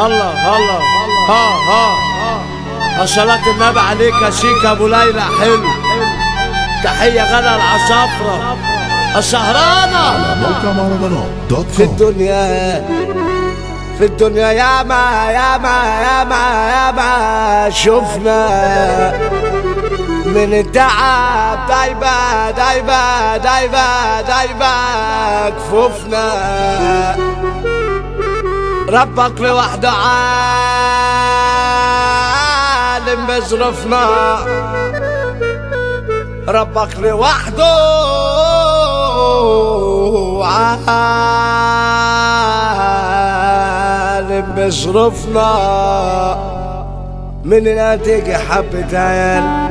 هلا هلا ها ها ها صلاة النبي عليك يا سيكا ابو ليلى. حلو تحية غلا العصافرة السهرانة في الدنيا في الدنيا ياما ياما ياما ياما شفنا من التعب دايبة دايبة دايبة دايبة كفوفنا. ربك لوحده عالم بظروفنا، ربك لوحده عالم بظروفنا. من لا تيجي حبة عيال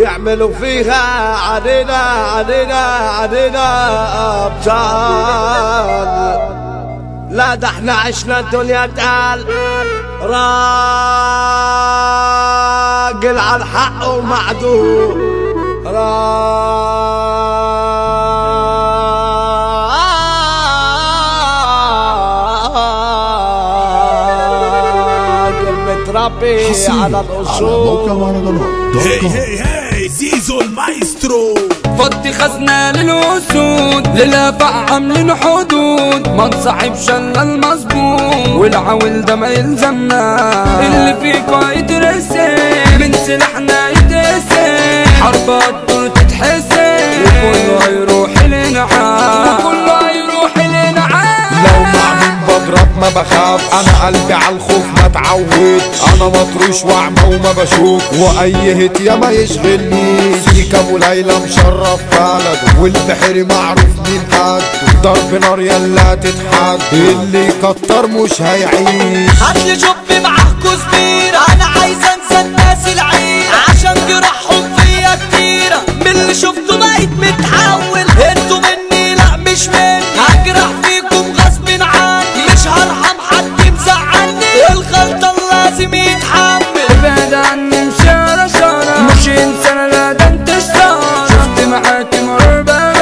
يعملوا فيها علينا علينا علينا أبطال. لا ده احنا عشنا الدنيا تقال، راجل على الحق ومعدوم، راجل متربي على الأصول. هي هي هي زيزو المايسترو فضي خزنة للأسود، للأفاق عاملين حدود، ما نصاحبش إلا المظبوط، والعويل ده ما يلزمنا، اللي فيكوا يترسم، من سلاحنا يتقسم، حرب هتضطر تتحسم، وكله هيروح لنعام، وكله هيروح لنعام. لو معمول بضرب ما بخاف، أنا قلبي عالخوف ما تعودش، أنا مطروش وأعمى وما بشوف، وأي هت يا ما يشغلنيش. سيكا ابو ليلى مشرف بلده، والبحر معروف مين حد، ضرب نار يلا تتحد، اللي يكتر مش هيعيش. هاتلي جبي معاكوا كبير، أنا عايز أنسى الناس العين، عشان جراحهم فيا كتيرة، من اللي شفته بقيت متحول، انتوا مني لأ مش مني، هجرح فيكم غصب عني، مش هرحم حد مزعلني، الغلطان لازم يتحمل. ابعد عني مشارة شارة، مش إنسانة لا ده أنت شطارة، شفت معاك مرور بقى،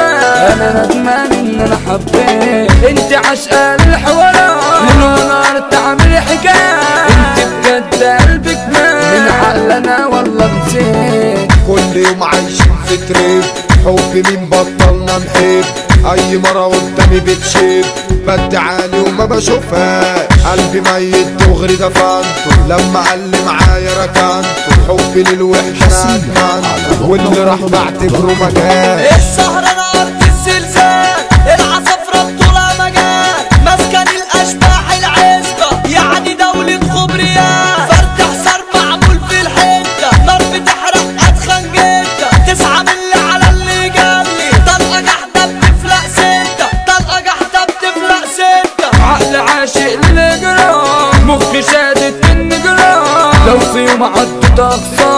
أنا ندمان إن أنا حبيت، أنت عاشقة للحوارات، من ونار تعمل حكاية، أنت بجد قلبك مات، من عقل أنا والله نسيت. كل يوم عايشين في تريب، حب مين بطلنا نحب، أي مرة قدامي بتشيب، بدعاني وما بشوفهاش، قلبي ميت دغري دفنته، لما قال لي معايا ركنته، حبي للوحش أنا أدمنته، واللي راح بعتبره ما جاش. السهرة أنا أرض الزلزال، العصافرة بطولها مجال، مسكن الأشباح العزبة، يعني دولة خبريات، فرد حصار معمول في الحتة، نار بتحرق أدخن جدا، تسعة من اللي على اللي جالي، طلقة جحدة بتفلق ستة، طلقة جحدة بتفلق ستة، عقل عاشق للإجرام، مخي شادد بالنجرام، لو في يوم عدت أقصى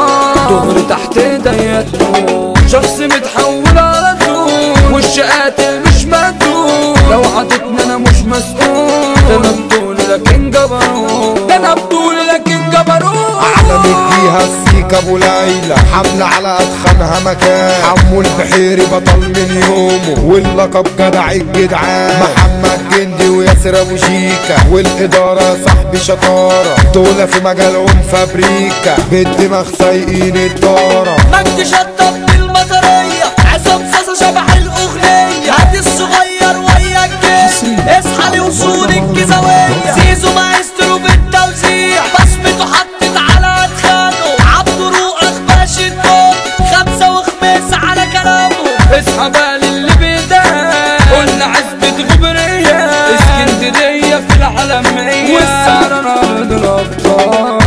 دغري تحت إيديا تموت، شخص متحول على طول، وش قاتل مش مجنون، لو عادتني أنا مش مسؤول، ده أنا بطولي لكن جبروت، ده أنا بطولي لكن جبروت. أعلمت بيها السيكا ابو ليلى، حاملة على أدخنها مكان، عمو البحيري بطل من يومه، واللقب جدع الجدعان، محمد جندي وياسر أبو شيكا، والإدارة صاحبي شطارة، دولة في مجالهم فابريكا، بالدماغ سايقين الدارة. مجدى شطه بالمطرية، عصام صاصا شبح الأغنية، هادى الصغير ويا الجيش، اصحى لوصول الجزاوية، زيزو مايسترو بالتوزيع، بصمته حطت على أدخانه، عبده روقه غباشى الدور، خمسة وخميس على كلامه، اصحى بقى للي بيدعي، قلنا عزبة غبرية، اسكندرية في العالمية، والسهرة أرض الأبطال.